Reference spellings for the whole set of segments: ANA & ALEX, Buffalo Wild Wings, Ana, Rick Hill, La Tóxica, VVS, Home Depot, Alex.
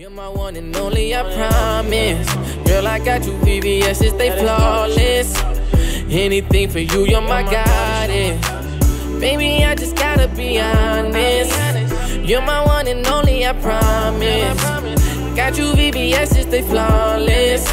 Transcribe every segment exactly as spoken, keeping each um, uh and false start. You're my one and only, I promise. Girl, I got you, V V S's, they flawless. Anything for you, you're my goddess. Baby, I just gotta be honest. You're my one and only, I promise. Got you, V V S's, they flawless.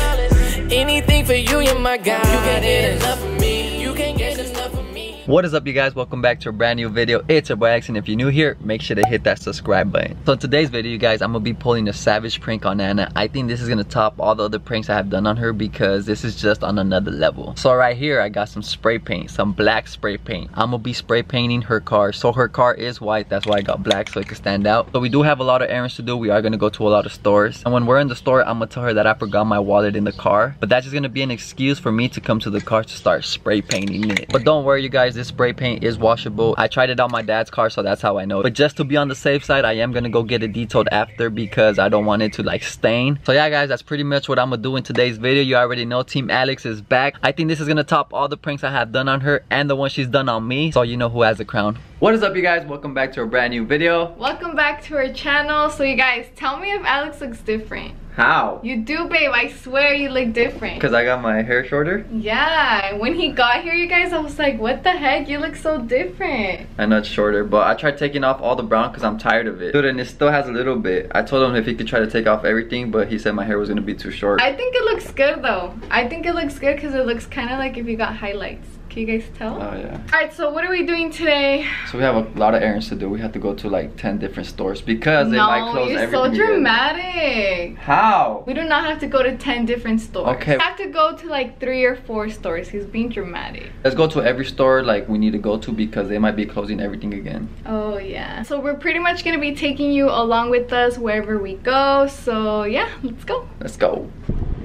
Anything for you, you're my goddess. You can't get enough of me. You can't get enough of me. What is up, you guys? Welcome back to a brand new video. It's your boy Alex, and if you're new here, make sure to hit that subscribe button. So in today's video, you guys, I'm gonna be pulling a savage prank on Ana. I think this is gonna top all the other pranks I have done on her because this is just on another level. So right here, I got some spray paint, some black spray paint. I'm gonna be spray painting her car. So her car is white, that's why I got black, so it can stand out. So we do have a lot of errands to do. We are gonna go to a lot of stores. And when we're in the store, I'm gonna tell her that I forgot my wallet in the car. But that's just gonna be an excuse for me to come to the car to start spray painting it. But don't worry, you guys, this spray paint is washable. I tried it on my dad's car, so that's how I know. But just to be on the safe side, I am gonna go get it detailed after because I don't want it to like stain. So yeah, guys, that's pretty much what I'm gonna do in today's video. You already know Team Alex is back. I think this is gonna top all the pranks I have done on her and the one she's done on me. So you know who has the crown. What is up, you guys? Welcome back to a brand new video. Welcome back to our channel. So you guys, tell me if Alex looks different. How? You do, babe. I swear you look different. Because I got my hair shorter? Yeah. When he got here, you guys, I was like, what the heck? You look so different. I know it's shorter, but I tried taking off all the brown because I'm tired of it. Dude, and it still has a little bit. I told him if he could try to take off everything, but he said my hair was going to be too short. I think it looks good, though. I think it looks good because it looks kind of like if you got highlights. Can you guys tell? Oh, yeah. All right, so what are we doing today? So we have a lot of errands to do. We have to go to like ten different stores because they no, might close everything. No, you're so dramatic. Good. How? We do not have to go to ten different stores. Okay. We have to go to like three or four stores. He's being dramatic. Let's go to every store like we need to go to because they might be closing everything again. Oh, yeah. So we're pretty much going to be taking you along with us wherever we go. So yeah, let's go. Let's go.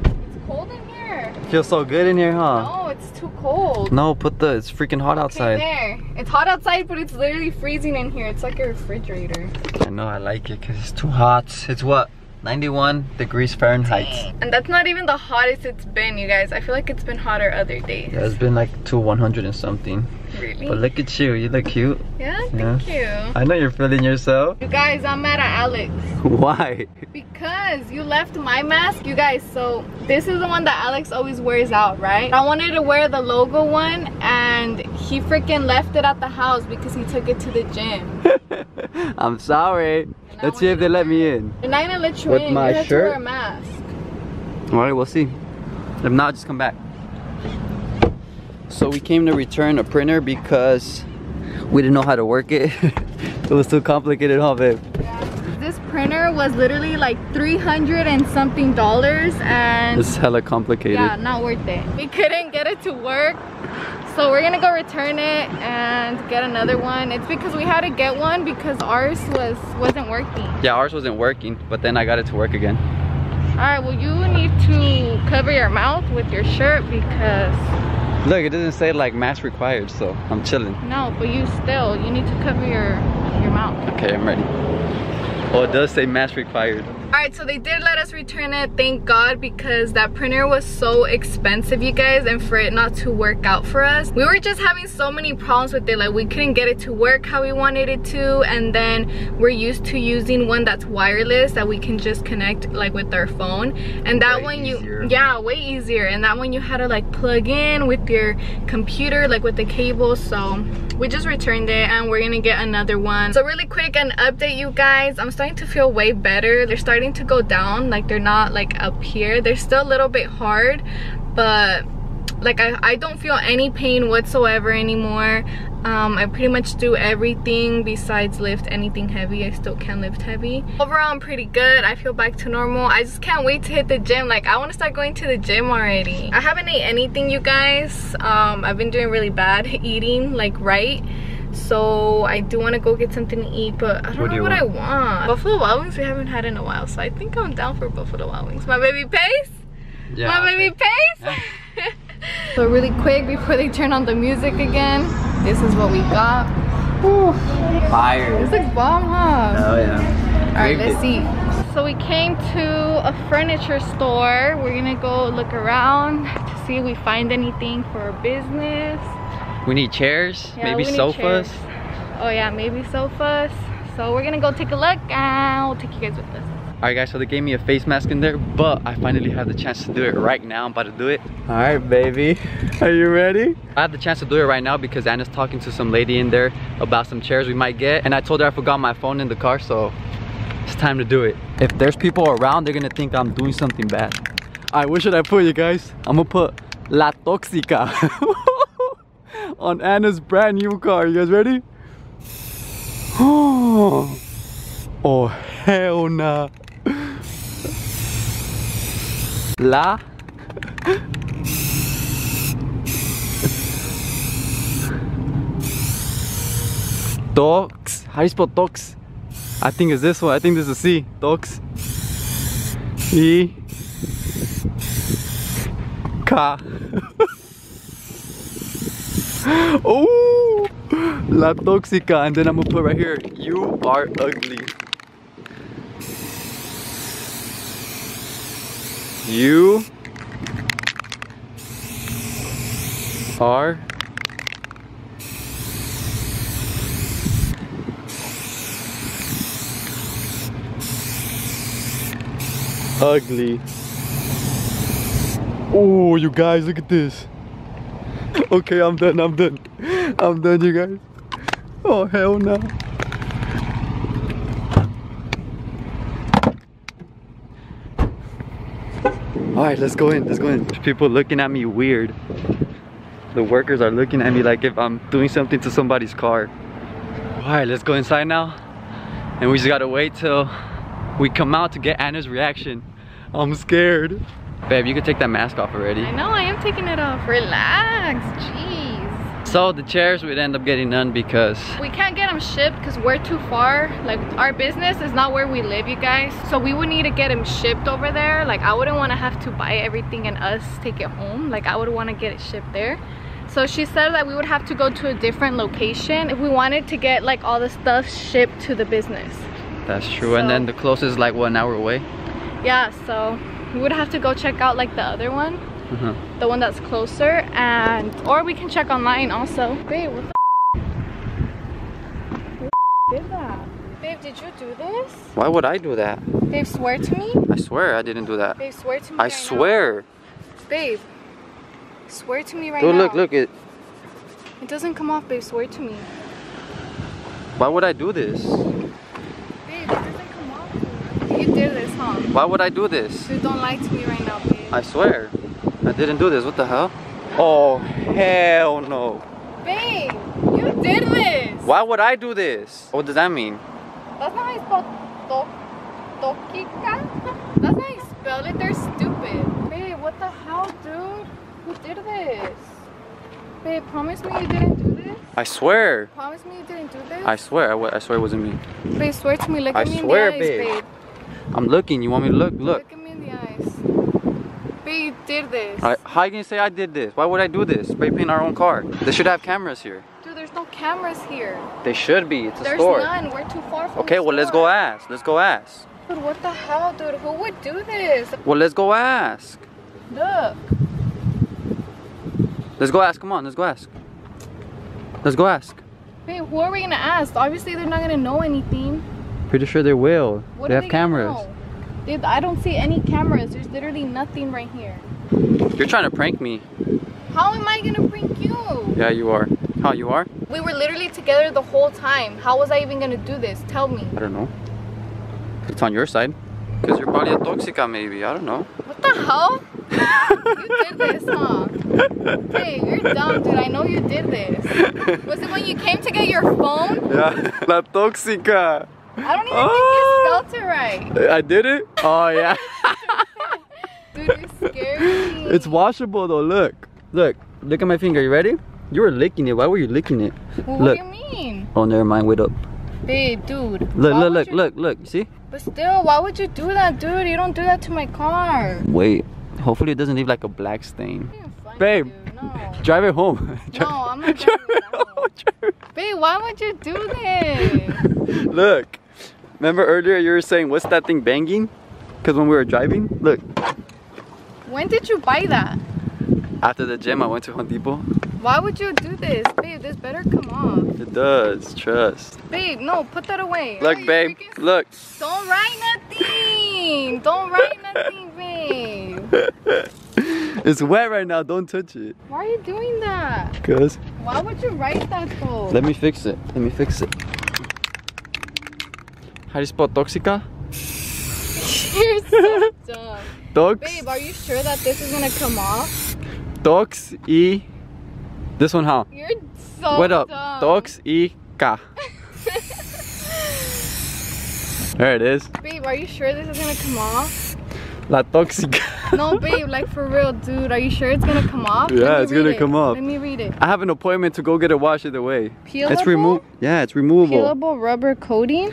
It's cold in here. It feels so good in here, huh? No. Too cold. No, put the it's freaking hot outside. Okay, there. It's hot outside, but it's literally freezing in here. It's like a refrigerator. I know, I like it because it's too hot. It's what? ninety-one degrees Fahrenheit. Dang. And that's not even the hottest it's been, you guys. I feel like it's been hotter other days. Yeah, it's been like to one hundred and something. Really? But look at you, you look cute. Yeah, thank yeah. you. I know you're feeling yourself. You guys, I'm mad at Alex. Why? Because you left my mask, you guys. So this is the one that Alex always wears out, right? I wanted to wear the logo one, and he freaking left it at the house because he took it to the gym. I'm sorry. Let's see if they let me in. They're not gonna let you in. With my shirt? You have to wear a mask. All right, we'll see. If not, just come back. So we came to return a printer because we didn't know how to work it. It was too complicated, huh, babe? Yeah. This printer was literally like three hundred and something dollars, and it's hella complicated. Yeah, not worth it. We couldn't get it to work. So we're gonna go return it and get another one. It's because we had to get one because ours was, wasn't working. Yeah, ours wasn't working, but then I got it to work again. All right, well, you need to cover your mouth with your shirt because... Look, it doesn't say like mask required, so I'm chilling. No, but you still, you need to cover your, your mouth. Okay, I'm ready. Oh, it does say mask required. All right, so they did let us return it, thank God, because that printer was so expensive, you guys, and for it not to work out for us. We were just having so many problems with it. Like, we couldn't get it to work how we wanted it to, and then we're used to using one that's wireless that we can just connect, like, with our phone. And that one, you, yeah, way easier. And that one you had to, like, plug in with your computer, like, with the cable. So we just returned it, and we're gonna get another one. So really quick, an update, you guys. I'm starting to feel way better. They're starting to go down, like they're not like up here. They're still a little bit hard, but like I, I don't feel any pain whatsoever anymore. Um, I pretty much do everything besides lift anything heavy. I still can lift heavy. Overall, I'm pretty good. I feel back to normal. I just can't wait to hit the gym. Like, I want to start going to the gym already. I haven't ate anything, you guys. Um, I've been doing really bad eating, like right. So I do want to go get something to eat, but I don't know what I want. Buffalo Wild Wings we haven't had in a while, so I think I'm down for Buffalo Wild Wings. My baby Pace? Yeah. My baby Pace? Yeah. So really quick, before they turn on the music again, this is what we got. Ooh. Fire. This looks bomb, huh? Oh yeah. Alright, let's see. So we came to a furniture store. We're gonna go look around to see if we find anything for our business. We need chairs, yeah, maybe sofas. Chairs. Oh yeah, maybe sofas. So we're gonna go take a look and we'll take you guys with us. Alright guys, so they gave me a face mask in there, but I finally have the chance to do it right now. I'm about to do it. Alright baby, are you ready? I have the chance to do it right now because Anna's talking to some lady in there about some chairs we might get, and I told her I forgot my phone in the car, so it's time to do it. If there's people around, they're gonna think I'm doing something bad. Alright, what should I put, you guys? I'm gonna put La Tóxica on Anna's brand new car. You guys ready? Oh, hell nah. La Tox. How do you spell Tox? I think it's this one. I think this is a C. Tox. E. Ka. Oh, La Tóxica. And then I'm gonna put right here, you are ugly. You are ugly. Oh, you guys, look at this. Okay, I'm done, I'm done. I'm done, you guys. Oh, hell no. Alright, let's go in, let's go in. There's people looking at me weird. The workers are looking at me like if I'm doing something to somebody's car. Alright, let's go inside now. And we just gotta wait till we come out to get Anna's reaction. I'm scared. Babe, you can take that mask off already. I know, I am taking it off. Relax, jeez. So the chairs, we'd end up getting none because we can't get them shipped because we're too far. Like, our business is not where we live, you guys. So we would need to get them shipped over there. Like, I wouldn't want to have to buy everything and us take it home. Like, I would want to get it shipped there. So she said that we would have to go to a different location if we wanted to get, like, all the stuff shipped to the business. That's true. So, and then the closest is, like, what, an hour away? Yeah, so we would have to go check out like the other one, uh-huh. the one that's closer, and or we can check online also. Babe, what the who did that? Babe, did you do this? Why would I do that? Babe, swear to me. I swear I didn't do that. Babe, swear to me. I right swear. Now. Babe, swear to me right Dude, now. Look, look, it. It doesn't come off, babe. Swear to me. Why would I do this? You did this, huh? Why would I do this? You don't lie to me right now, babe. I swear. I didn't do this. What the hell? Oh, hell no. Babe, you did this. Why would I do this? What does that mean? That's not how you spell Tóxica. That's how you spell it. They're stupid. Babe, what the hell, dude? Who did this? Babe, promise me you didn't do this. I swear. Promise me you didn't do this. I swear. I, I swear it wasn't me. Babe, swear to me. Look at me in the eyes, babe. I'm looking. You want me to look? Look. Look at me in the eyes. Babe, you did this. I, how are you going to say I did this? Why would I do this? Spray paint our own car. They should have cameras here. Dude, there's no cameras here. They should be. It's a there's store. There's none. We're too far from okay, the well, store. Let's go ask. Let's go ask. Dude, what the hell, dude? Who would do this? Well, let's go ask. Look. Let's go ask. Come on. Let's go ask. Let's go ask. Babe, who are we going to ask? Obviously, they're not going to know anything. Pretty sure they will. What they have they cameras. They, I don't see any cameras. There's literally nothing right here. You're trying to prank me. How am I gonna prank you? Yeah, you are. How you are? We were literally together the whole time. How was I even gonna do this? Tell me. I don't know. It's on your side. Because you're probably a Tóxica, maybe. I don't know. What the hell? You did this, huh? Hey, you're dumb, dude. I know you did this. Was it when you came to get your phone? Yeah. La Tóxica. I don't even oh. think you spelled it right. I did it? Oh, yeah. Dude, you're scary. It's washable, though. Look. Look. Look at my finger. You ready? You were licking it. Why were you licking it? Well, what look. do you mean? Oh, never mind. Wait up. Babe, dude. Look, look, look, you... look, look. See? But still, why would you do that, dude? You don't do that to my car. Wait. Hopefully, it doesn't leave like a black stain. Funny, babe, dude. No. Drive it home. No, I'm not driving it home. Babe, why would you do this? Look. Remember earlier you were saying, what's that thing banging? Because when we were driving, look. When did you buy that? After the gym, I went to Home Depot. Why would you do this? Babe, this better come off. It does, trust. Babe, no, put that away. Look, oh, babe, freaking... look. Don't write nothing. nothing. Don't write nothing, babe. It's wet right now. Don't touch it. Why are you doing that? Because. Why would you write that though? Let me fix it. Let me fix it. How do you spell Tóxica? You're so dumb. Tox. Babe, are you sure that this is gonna come off? Tox e. This one how? You're so what up? Dumb. Tox e ka. There it is. Babe, are you sure this is gonna come off? La Tóxica. No, babe, like for real, dude. Are you sure it's gonna come off? Yeah, it's gonna it. come off. Let me read it. I have an appointment to go get it washed either way. Peelable? It's remo yeah, it's removable. Peelable rubber coating?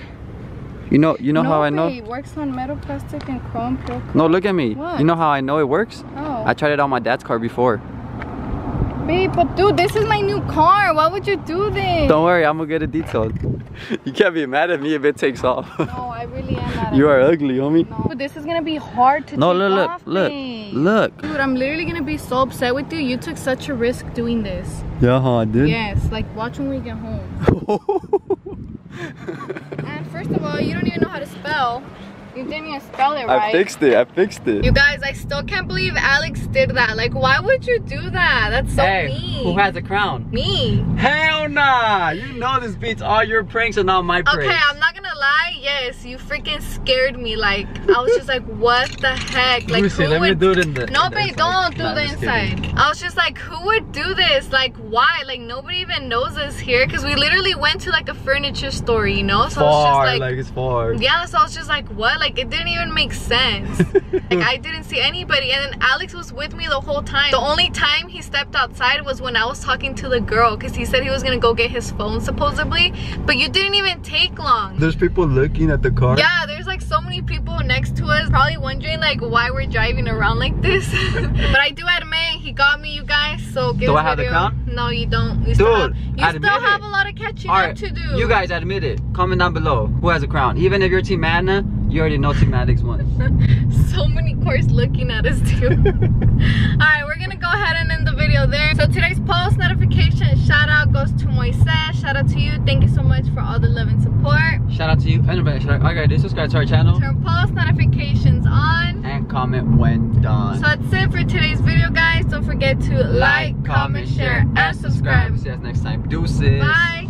You know, you know no, how I know? It works on metal, plastic, and chrome. Pure chrome. No, look at me. What? You know how I know it works? Oh. I tried it on my dad's car before. Babe, but dude, this is my new car. Why would you do this? Don't worry, I'm gonna get it detailed. You can't be mad at me if it takes off. No, I really am mad at you. You are ugly, homie. No. Dude, this is gonna be hard to no, take look, look, off. No, look, look, look. Dude, I'm literally gonna be so upset with you. You took such a risk doing this. Yeah, huh, I did. Yes, like watch when we get home. And first of all, you don't even know how to spell. You didn't even spell it right. I fixed it. I fixed it. You guys, I still can't believe Alex did that. Like, why would you do that? That's so hey, mean. Who has a crown? Me. Hell nah. You know this beats all your pranks and all my pranks. Okay, I'm not gonna lie. Yes, you freaking scared me. Like, I was just like, what the heck? Like, Lucy, who let would... me do it in the No, in babe, the don't do no, the inside. Kidding. I was just like, who would do this? Like, why? Like, nobody even knows us here. Because we literally went to, like, a furniture store, you know? So far, I was just like... like, it's far. Yeah, so I was just like, what? Like, it didn't even make sense. Like, I didn't see anybody, and then Alex was with me the whole time. The only time he stepped outside was when I was talking to the girl, because he said he was gonna go get his phone supposedly, but you didn't even take long. There's people looking at the car. Yeah, there's like so many people next to us probably wondering like why we're driving around like this. But I do admit he got me, you guys, so give do I have the crown? No, you don't. You still, Dude, have, you still have a lot of catching right, up to do. You guys admit it. Comment down below who has a crown. Even if you're Team Anna, you already know Team Alex won. So many cars looking at us too. Alright, we're gonna go ahead and end the video there. So today's post notification shout out goes to Moises. Shout out to you. Thank you so much for all the love and support. Shout out to you. Anybody, shout out. All right, guys, subscribe to our channel. Turn post notifications on. And comment when done. So that's it for today's video, guys. Don't forget to like, like comment, share, and subscribe. See you guys next time. Deuces. Bye.